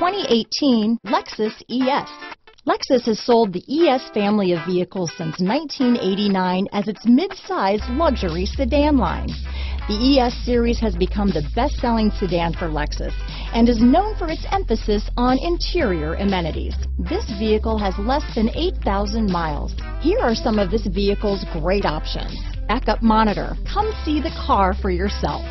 2018 Lexus ES. Lexus has sold the ES family of vehicles since 1989 as its mid-size luxury sedan line. The ES series has become the best-selling sedan for Lexus and is known for its emphasis on interior amenities. This vehicle has less than 8,000 miles. Here are some of this vehicle's great options: backup monitor. Come see the car for yourself.